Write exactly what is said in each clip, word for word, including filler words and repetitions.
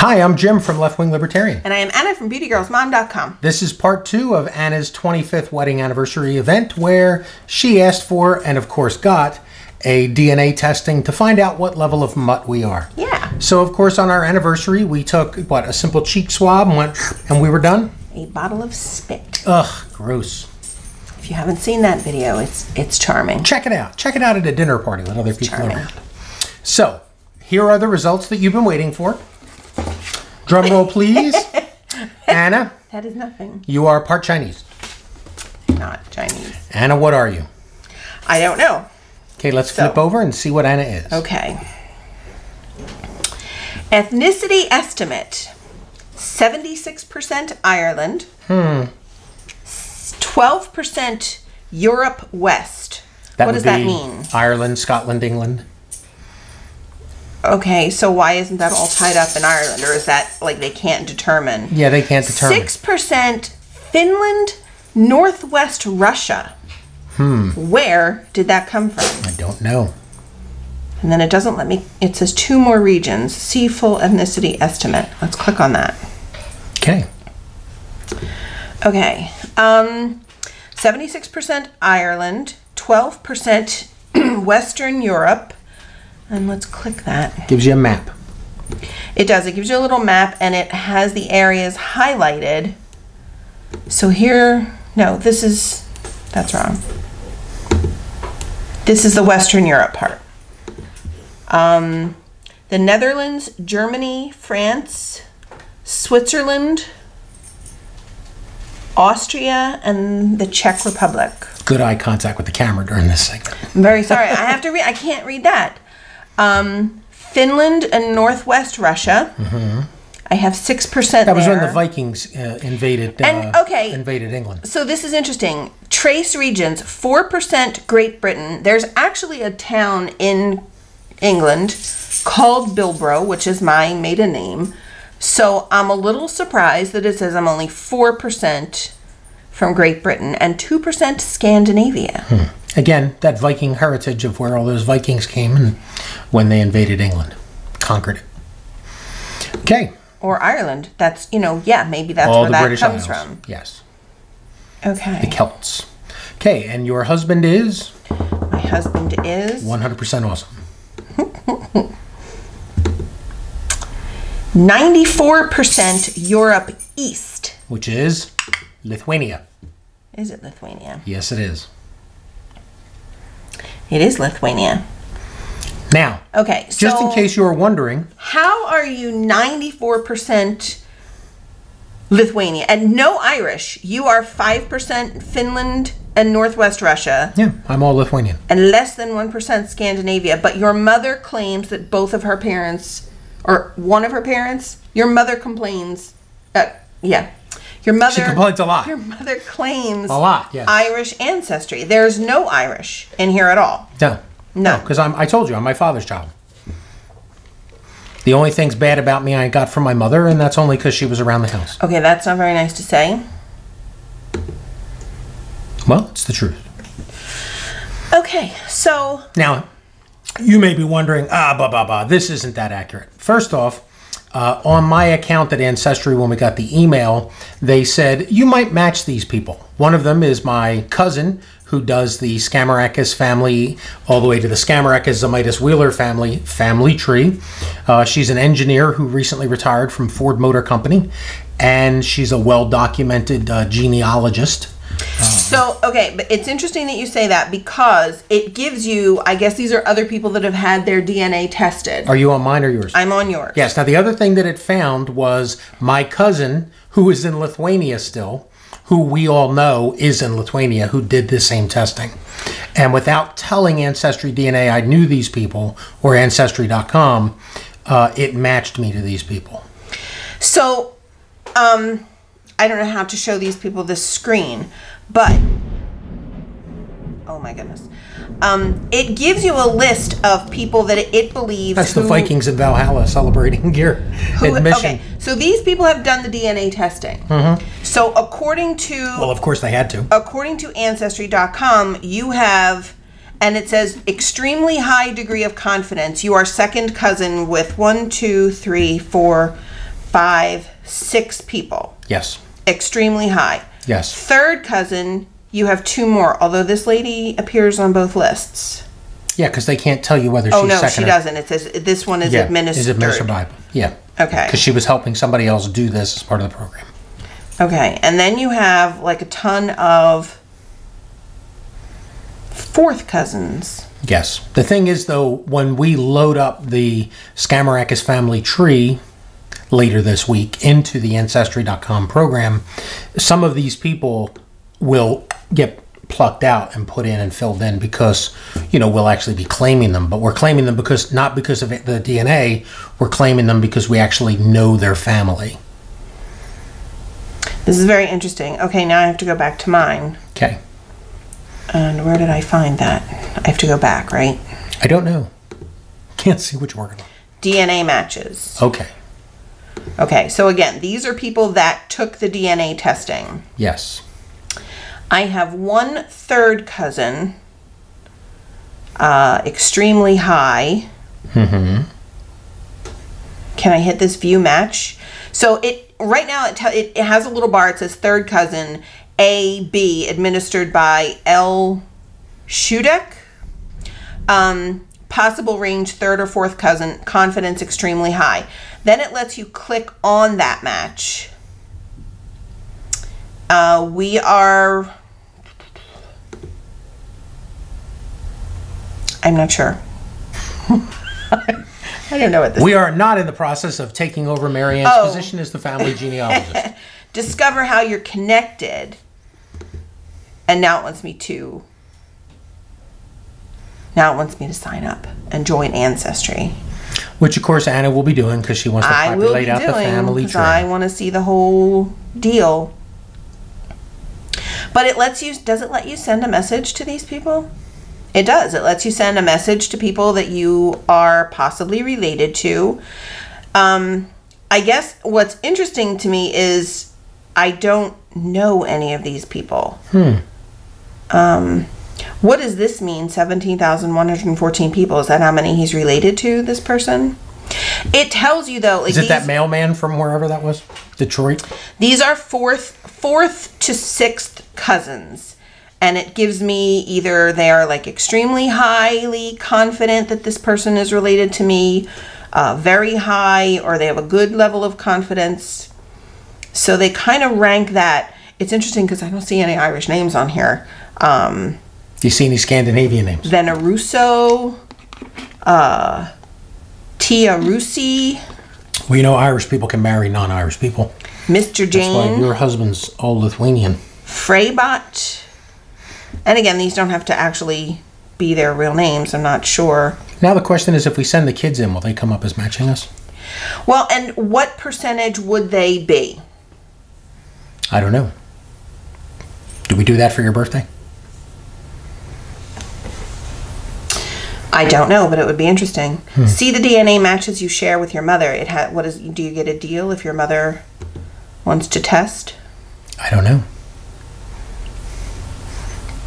Hi, I'm Jim from Left Wing Libertarian. And I am Anna from beauty girls mom dot com. This is part two of Anna's twenty-fifth wedding anniversary event where she asked for, and of course got, a D N A testing to find out what level of mutt we are. Yeah. So of course on our anniversary we took, what, a simple cheek swab and went, and we were done? A bottle of spit. Ugh, gross. If you haven't seen that video, it's it's charming. Check it out. Check it out at a dinner party. Let other people around. So, here are the results that you've been waiting for. Drum roll, please. Anna. That is nothing. You are part Chinese. Not Chinese. Anna, what are you? I don't know. Okay, let's so. flip over and see what Anna is. Okay. Ethnicity estimate. seventy-six percent Ireland. Hmm. twelve percent Europe West. That what does that mean? Ireland, Scotland, England. Okay, so why isn't that all tied up in Ireland? Or is that like they can't determine? Yeah, they can't determine. six percent Finland, Northwest Russia. Hmm. Where did that come from? I don't know. And then it doesn't let me, it says two more regions. See full ethnicity estimate. Let's click on that. Okay. Okay. Um, seventy-six percent Ireland, twelve percent Western Europe, and let's click that. Gives you a map. It does. It gives you a little map, and it has the areas highlighted. So here, no, this is, that's wrong. This is the Western Europe part. Um, the Netherlands, Germany, France, Switzerland, Austria, and the Czech Republic. Good eye contact with the camera during this segment. I'm very sorry. I have to read. I can't read that. Um, Finland and Northwest Russia. Mm-hmm. I have six percent. That was there. When the Vikings uh, invaded. And, uh, okay, invaded England. So this is interesting. Trace regions: four percent Great Britain. There's actually a town in England called Bilbrow, which is my maiden name. So I'm a little surprised that it says I'm only four percent from Great Britain and two percent Scandinavia. Hmm. Again, that Viking heritage of where all those Vikings came and when they invaded England, conquered it. Okay. Or Ireland. That's, you know, yeah, maybe that's all where that British comes Isles. From. Yes. Okay. The Celts. Okay, and your husband is? My husband is? one hundred percent awesome. ninety-four percent Europe East. Which is Lithuania. Is it Lithuania? Yes, it is. It is Lithuania. Now, okay, so just in case you were wondering. How are you ninety-four percent Lithuania and no Irish? You are five percent Finland and Northwest Russia. Yeah, I'm all Lithuanian. And less than one percent Scandinavia. But your mother claims that both of her parents... or one of her parents, your mother complains, uh, yeah, your mother... She complains a lot. Your mother claims... A lot, yes. Irish ancestry. There's no Irish in here at all. No. No. Because no, I'm, I told you, I'm my father's child. The only things bad about me I got from my mother, and that's only because she was around the house. Okay, that's not very nice to say. Well, it's the truth. Okay, so... Now... You may be wondering, ah, blah, blah, blah, this isn't that accurate. First off, uh, on my account at Ancestry, when we got the email, they said, you might match these people. One of them is my cousin, who does the Skamarakas family, all the way to the Skamarakas Zamitis Wheeler family, family tree. Uh, she's an engineer who recently retired from Ford Motor Company, and she's a well-documented uh, genealogist. Um, so, okay, but it's interesting that you say that because it gives you, I guess these are other people that have had their D N A tested. Are you on mine or yours? I'm on yours. Yes. Now, the other thing that it found was my cousin, who is in Lithuania still, who we all know is in Lithuania, who did this same testing. And without telling Ancestry D N A I knew these people, or Ancestry dot com, uh, it matched me to these people. So, um... I don't know how to show these people this screen, but, oh my goodness. Um, it gives you a list of people that it, it believes. That's who, the Vikings in Valhalla celebrating your who, admission. Okay, so these people have done the D N A testing. Mm-hmm. So according to. Well, of course they had to. According to Ancestry dot com, you have, and it says extremely high degree of confidence. You are second cousin with one, two, three, four, five, six people. Yes. Extremely high. Yes. Third cousin, you have two more, although this lady appears on both lists. Yeah, because they can't tell you whether she's second. Oh, no, she doesn't. It says this one is administered. Is administered by. Yeah. Okay. Because she was helping somebody else do this as part of the program. Okay. And then you have like a ton of fourth cousins. Yes. The thing is, though, when we load up the Skamarakas family tree later this week into the Ancestry dot com program, some of these people will get plucked out and put in and filled in because, you know, we'll actually be claiming them. But we're claiming them because, not because of the D N A, we're claiming them because we actually know their family. This is very interesting. Okay, now I have to go back to mine. Okay. And where did I find that? I have to go back, right? I don't know. Can't see what you're working on. D N A matches. Okay. Okay, so again, these are people that took the D N A testing. Yes. I have one third cousin, uh, extremely high. Mm-hmm. Can I hit this view match? So it right now it, it it has a little bar. It says third cousin A B administered by L. Shudek. Um, possible range third or fourth cousin. Confidence extremely high. Then it lets you click on that match. Uh, we are, I'm not sure. I don't know what this we is. Are not in the process of taking over Marianne's oh. position as the family genealogist. Discover how you're connected. And now it wants me to, now it wants me to sign up and join Ancestry. Which, of course, Anna will be doing because she wants to populate out the family tree. I want to see the whole deal. But it lets you, does it let you send a message to these people? It does. It lets you send a message to people that you are possibly related to. Um, I guess what's interesting to me is I don't know any of these people. Hmm. Um, what does this mean? seventeen thousand one hundred fourteen people. Is that how many he's related to, this person? It tells you, though. Like, is it these, that mailman from wherever that was? Detroit? These are fourth fourth to sixth cousins. And it gives me either they are like extremely highly confident that this person is related to me, uh, very high, or they have a good level of confidence. So they kind of rank that. It's interesting because I don't see any Irish names on here. Um, Do you see any Scandinavian names? Venerusso, uh... Tia Rusi. Well, you know, Irish people can marry non-Irish people. Mister Jane. That's why your husband's all Lithuanian. Freybot. And again, these don't have to actually be their real names. I'm not sure. Now the question is, if we send the kids in, will they come up as matching us? Well, and what percentage would they be? I don't know. Do we do that for your birthday? I don't know, but it would be interesting. Hmm. See the D N A matches you share with your mother. It ha what is? Do you get a deal if your mother wants to test? I don't know.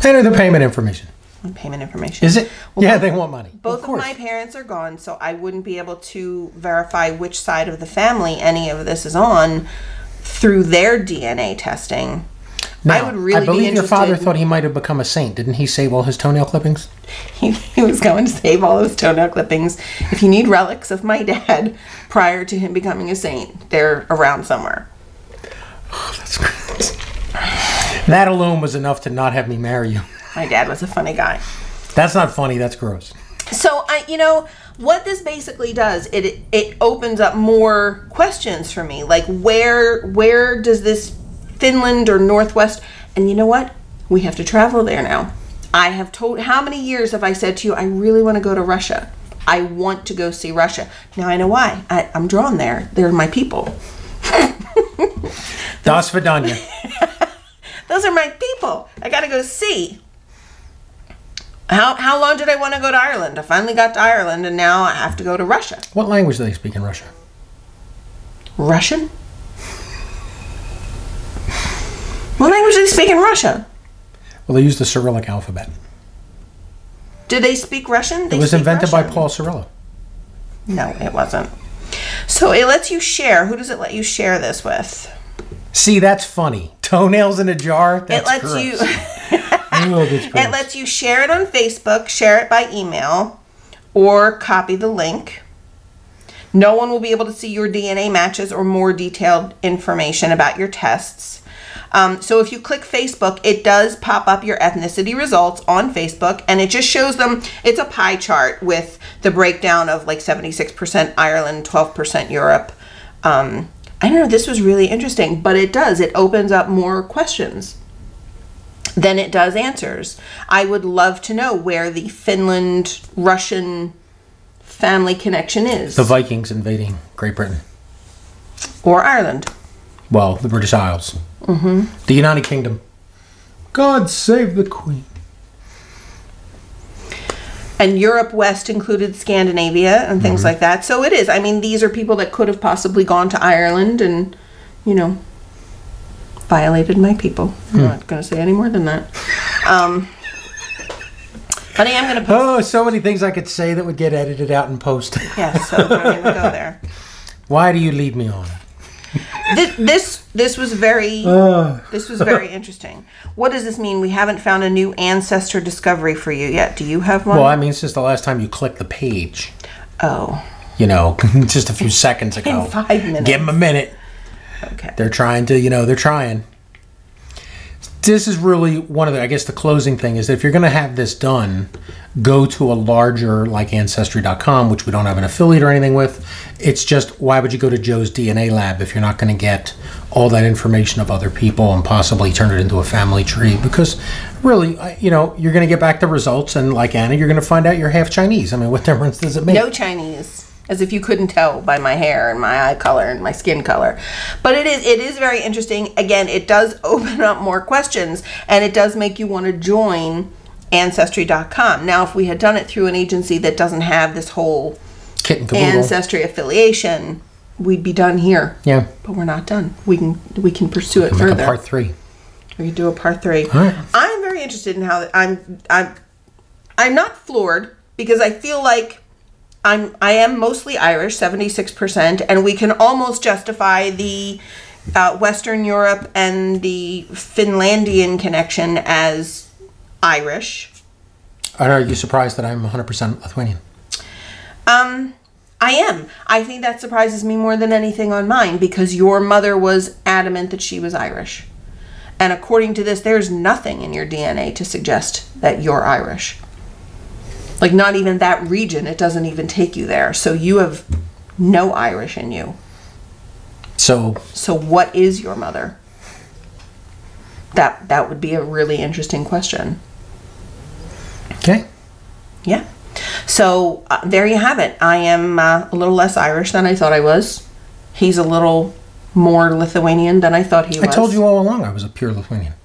Enter the payment information. Payment information. Is it? Well, yeah, both, they want money. Both of, of my parents are gone, so I wouldn't be able to verify which side of the family any of this is on through their D N A testing. Now, I would really I believe be interested. Your father thought he might have become a saint. Didn't he save all his toenail clippings? He, he was going to save all his toenail clippings. If you need relics of my dad prior to him becoming a saint, they're around somewhere. Oh, that's great. That alone was enough to not have me marry you. My dad was a funny guy. That's not funny. That's gross. So, I, you know, what this basically does, it it opens up more questions for me. Like, where where does this... Finland or Northwest, and you know what? We have to travel there now. I have told, how many years have I said to you, I really want to go to Russia. I want to go see Russia. Now I know why. I, I'm drawn there. They're my people. Dasvidaniya. Those are my people. I got to go see. How, how long did I want to go to Ireland? I finally got to Ireland, and now I have to go to Russia. What language do they speak in Russia? Russian? What language do they speak in Russia? Well, they use the Cyrillic alphabet. Do they speak Russian? They it was invented Russian. by Paul Cyrillo. No, it wasn't. So it lets you share. Who does it let you share this with? See, that's funny. Toenails in a jar? That's it lets gross. You It lets you share it on Facebook, share it by email, or copy the link. No one will be able to see your D N A matches or more detailed information about your tests. Um, so if you click Facebook, it does pop up your ethnicity results on Facebook, and it just shows them, it's a pie chart with the breakdown of like seventy-six percent Ireland, twelve percent Europe. Um, I don't know, this was really interesting, but it does, it opens up more questions than it does answers. I would love to know where the Finland, Russian family connection is. The Vikings invading Great Britain. Or Ireland. Well, the British Isles. Mm-hmm. The United Kingdom. God save the Queen. And Europe West included Scandinavia and things mm-hmm. like that. So it is. I mean, these are people that could have possibly gone to Ireland and, you know, violated my people. I'm mm. not going to say any more than that. Um, but I am going to post. Oh, so many things I could say that would get edited out and posted. Yeah, so I'm not even go there. Why do you lead me on? This, this this was very uh. this was very interesting. What does this mean? We haven't found a new ancestor discovery for you yet. Do you have one? Well, I mean, since the last time you clicked the page. Oh. You know, just a few seconds ago. In five minutes. Give them a minute. Okay. They're trying to, you know, they're trying. This is really one of the, I guess the closing thing is that if you're going to have this done, go to a larger like Ancestry dot com, which we don't have an affiliate or anything with. It's just, why would you go to Joe's D N A lab if you're not going to get all that information of other people and possibly turn it into a family tree? Because really, you know, you're going to get back the results, and like Anna, you're going to find out you're half Chinese. I mean, what difference does it make? No Chinese. As if you couldn't tell by my hair and my eye color and my skin color. But it is, it is very interesting. Again, it does open up more questions, and it does make you want to join Ancestry dot com. Now, if we had done it through an agency that doesn't have this whole Kit and Ancestry affiliation, we'd be done here. Yeah. But we're not done. We can we can pursue it we'll further. Make a part three. We can do a part three. All right. I'm very interested in how I'm I'm I'm not floored, because I feel like I'm, I am mostly Irish, seventy-six percent, and we can almost justify the uh, Western Europe and the Finlandian connection as Irish. Are you surprised that I'm one hundred percent Lithuanian? Um, I am. I think that surprises me more than anything on mine, because your mother was adamant that she was Irish. And according to this, there's nothing in your D N A to suggest that you're Irish. Like, not even that region. It doesn't even take you there. So you have no Irish in you. So So what is your mother? That that would be a really interesting question. Okay. Yeah. So uh, there you have it. I am uh, a little less Irish than I thought I was. He's a little more Lithuanian than I thought he was. I told you all along I was a pure Lithuanian.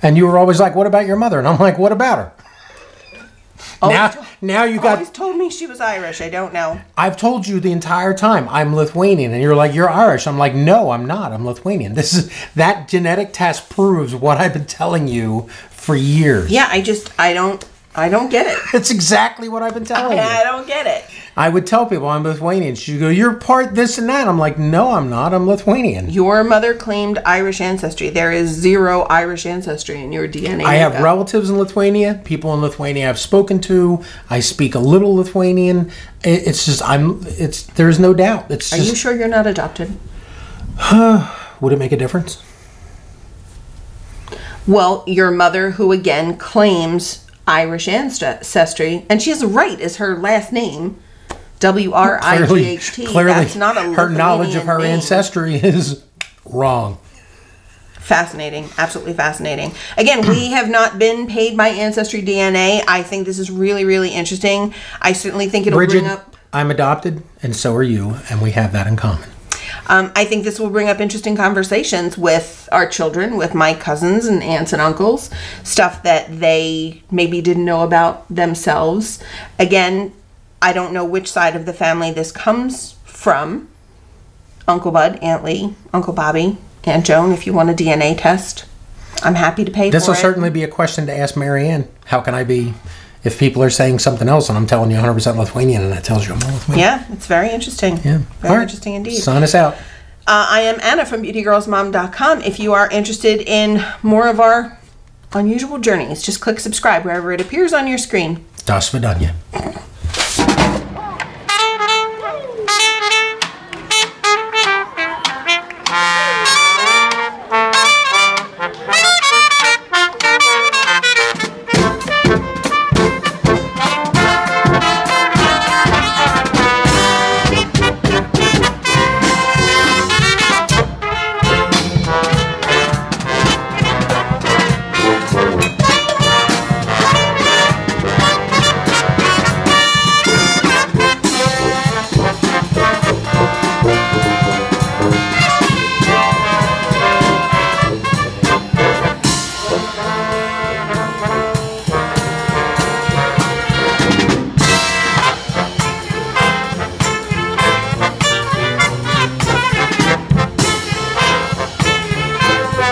And you were always like, what about your mother? And I'm like, what about her? Now, always, now you got. Always told me she was Irish. I don't know. I've told you the entire time I'm Lithuanian, and you're like, you're Irish. I'm like, no, I'm not. I'm Lithuanian. This is that genetic test proves what I've been telling you for years. Yeah, I just, I don't, I don't get it. It's exactly what I've been telling I, you. I don't get it. I would tell people I'm Lithuanian. She'd go, you're part this and that. I'm like, no, I'm not. I'm Lithuanian. Your mother claimed Irish ancestry. There is zero Irish ancestry in your D N A. I have relatives in Lithuania. People in Lithuania I've spoken to. I speak a little Lithuanian. It's just, I'm, it's, there's no doubt. It's Are just, you sure you're not adopted? Would it make a difference? Well, your mother, who again claims Irish ancestry, and she has a right as her last name, W R I G H T. Clearly, that's not a Lithuanian her knowledge of her name. Ancestry is wrong. Fascinating. Absolutely fascinating. Again, we have not been paid by Ancestry D N A. I think this is really, really interesting. I certainly think it'll Bridget, bring up... I'm adopted, and so are you, and we have that in common. Um, I think this will bring up interesting conversations with our children, with my cousins and aunts and uncles, stuff that they maybe didn't know about themselves. Again, I don't know which side of the family this comes from. Uncle Bud, Aunt Lee, Uncle Bobby, Aunt Joan, if you want a D N A test, I'm happy to pay for it. This will certainly be a question to ask Marianne. How can I be if people are saying something else and I'm telling you one hundred percent Lithuanian and that tells you I'm not Lithuanian. Yeah, it's very interesting. Yeah. Very right. interesting indeed. Sign us out. Uh, I am Anna from beauty girls mom dot com. If you are interested in more of our unusual journeys, just click subscribe wherever it appears on your screen. Dasvidaniya.